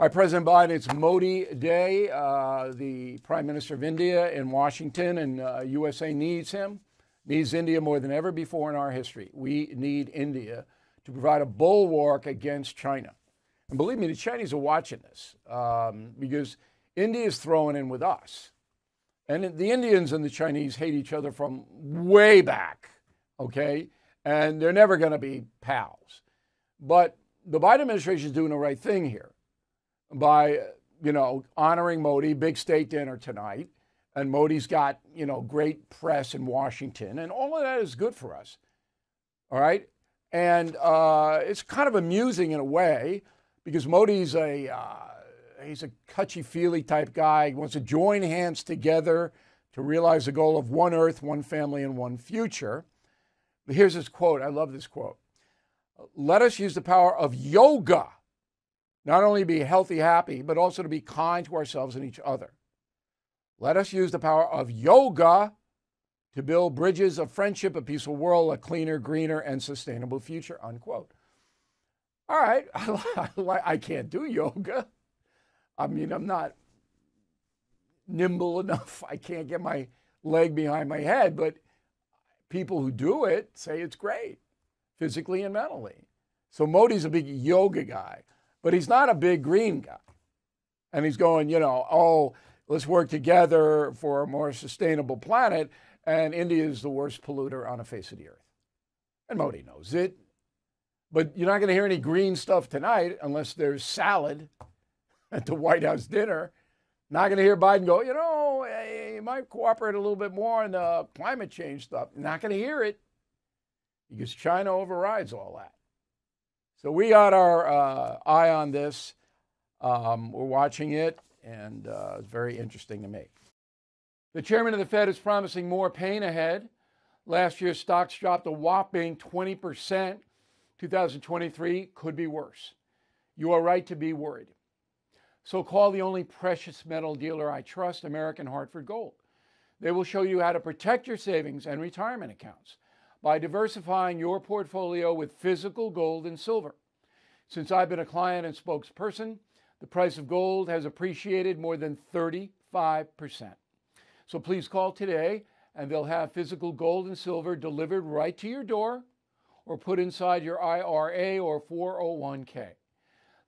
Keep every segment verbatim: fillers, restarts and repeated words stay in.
All right, President Biden, it's Modi Day. Uh, the Prime Minister of India in Washington, and uh, U S A needs him, needs India more than ever before in our history. We need India to provide a bulwark against China. And believe me, the Chinese are watching this um, because India is throwing in with us. And the Indians and the Chinese hate each other from way back, okay? And they're never going to be pals. But the Biden administration is doing the right thing here by, you know, honoring Modi, big state dinner tonight. And Modi's got, you know, great press in Washington. And all of that is good for us, all right? And uh, it's kind of amusing in a way because Modi's a... Uh, He's a touchy-feely type guy. He wants to join hands together to realize the goal of one earth, one family, and one future. But here's his quote. I love this quote. Let us use the power of yoga, not only to be healthy, happy, but also to be kind to ourselves and each other. Let us use the power of yoga to build bridges of friendship, a peaceful world, a cleaner, greener, and sustainable future, unquote. All right. I can't do yoga. I mean, I'm not nimble enough. I can't get my leg behind my head, but people who do it say it's great, physically and mentally. So Modi's a big yoga guy, but he's not a big green guy. And he's going, you know, oh, let's work together for a more sustainable planet, and India is the worst polluter on the face of the earth. And Modi knows it. But you're not going to hear any green stuff tonight unless there's salad at the White House dinner. Not going to hear Biden go, you know, you might cooperate a little bit more on the climate change stuff. Not going to hear it because China overrides all that. So we got our uh, eye on this. Um, we're watching it, and uh, it's very interesting to me. The chairman of the Fed is promising more pain ahead. Last year's stocks dropped a whopping twenty percent. two thousand twenty-three could be worse. You are right to be worried. So call the only precious metal dealer I trust, American Hartford Gold. They will show you how to protect your savings and retirement accounts by diversifying your portfolio with physical gold and silver. Since I've been a client and spokesperson, the price of gold has appreciated more than thirty-five percent. So please call today, and they'll have physical gold and silver delivered right to your door or put inside your I R A or four oh one K.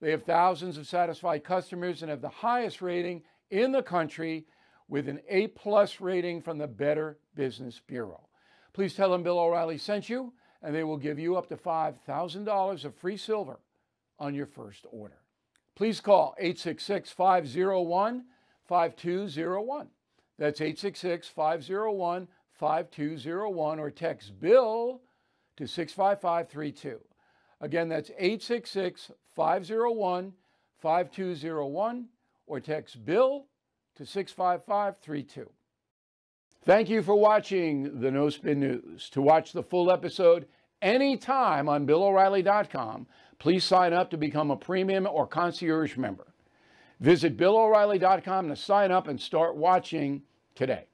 They have thousands of satisfied customers and have the highest rating in the country with an A plus rating from the Better Business Bureau. Please tell them Bill O'Reilly sent you, and they will give you up to five thousand dollars of free silver on your first order. Please call eight six six, five oh one, five two oh one. That's eight six six, five oh one, five two oh one or text BILL to six five five three two. Again, that's eight six six, five oh one, five two oh one or text BILL to six five five three two. Thank you for watching the No Spin News. To watch the full episode anytime on Bill O'Reilly dot com, please sign up to become a premium or concierge member. Visit Bill O'Reilly dot com to sign up and start watching today.